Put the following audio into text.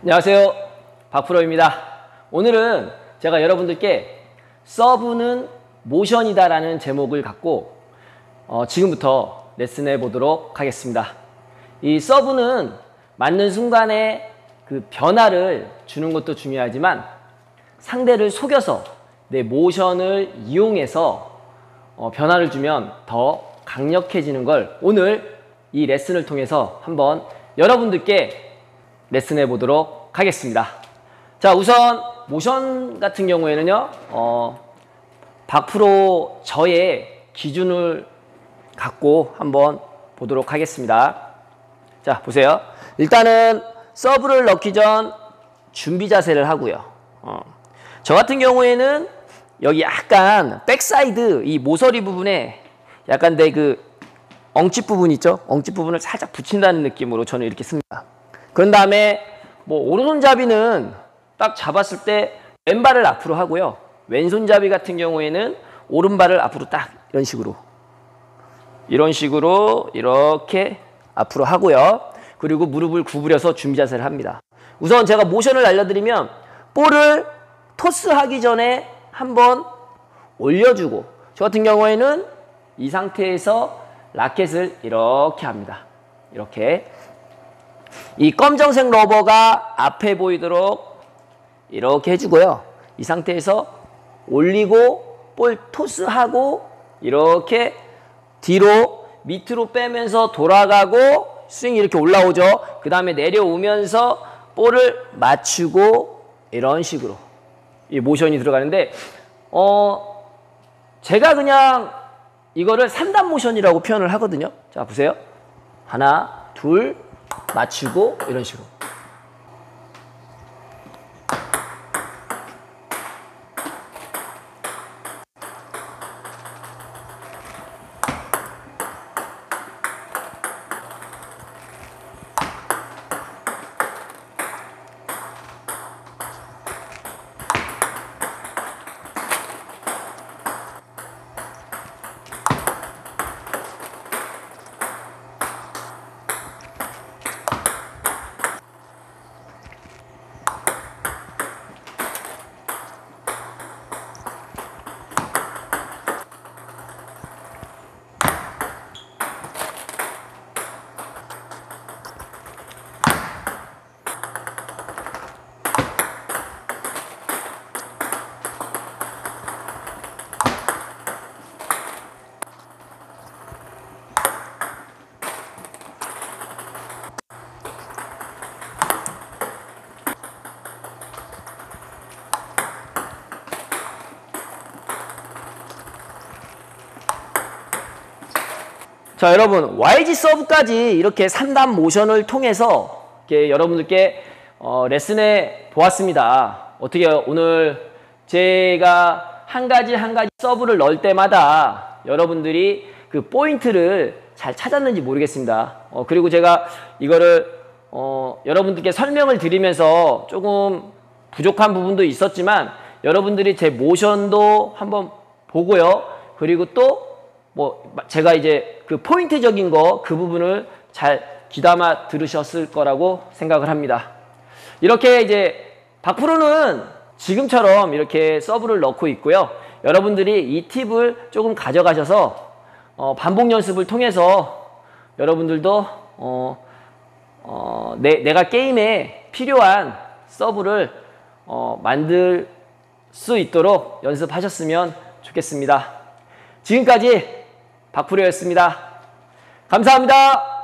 안녕하세요, 박프로입니다. 오늘은 제가 여러분들께 서브는 모션이다 라는 제목을 갖고 지금부터 레슨해 보도록 하겠습니다. 이 서브는 맞는 순간에 그 변화를 주는 것도 중요하지만 상대를 속여서 내 모션을 이용해서 변화를 주면 더 강력해지는 걸 오늘 이 레슨을 통해서 한번 여러분들께 레슨해 보도록 하겠습니다. 자, 우선 모션 같은 경우에는요, 박프로 저의 기준을 갖고 한번 보도록 하겠습니다. 자, 보세요. 일단은 서브를 넣기 전 준비 자세를 하고요. 저 같은 경우에는 여기 약간 백사이드 이 모서리 부분에 약간 내 그 엉치 부분 있죠? 엉치 부분을 살짝 붙인다는 느낌으로 저는 이렇게 씁니다. 그런 다음에 오른손잡이는 딱 잡았을 때 왼발을 앞으로 하고요. 왼손잡이 같은 경우에는 오른발을 앞으로 딱 이런 식으로 이렇게 앞으로 하고요. 그리고 무릎을 구부려서 준비 자세를 합니다. 우선 제가 모션을 알려드리면 볼을 토스하기 전에 한번 올려주고, 저 같은 경우에는 이 상태에서 라켓을 이렇게 합니다. 이렇게 이 검정색 러버가 앞에 보이도록 이렇게 해주고요. 이 상태에서 올리고 볼 토스하고 이렇게 뒤로 밑으로 빼면서 돌아가고 스윙이 이렇게 올라오죠. 그 다음에 내려오면서 볼을 맞추고 이런 식으로 이 모션이 들어가는데 제가 그냥 이거를 3단 모션이라고 표현을 하거든요. 자, 보세요. 하나, 둘, 맞추고 이런 식으로. 자, 여러분, YG 서브까지 이렇게 3단 모션을 통해서 이렇게 여러분들께 레슨해 보았습니다. 어떻게 오늘 제가 한 가지 서브를 넣을 때마다 여러분들이 그 포인트를 잘 찾았는지 모르겠습니다. 그리고 제가 이거를 여러분들께 설명을 드리면서 조금 부족한 부분도 있었지만 여러분들이 제 모션도 한번 보고요. 그리고 또 제가 이제 그 포인트적인 거 그 부분을 잘 귀담아 들으셨을 거라고 생각을 합니다. 이렇게 이제 박프로는 지금처럼 이렇게 서브를 넣고 있고요. 여러분들이 이 팁을 조금 가져가셔서 반복 연습을 통해서 여러분들도 내가 게임에 필요한 서브를 만들 수 있도록 연습하셨으면 좋겠습니다. 지금까지 박프로였습니다. 감사합니다.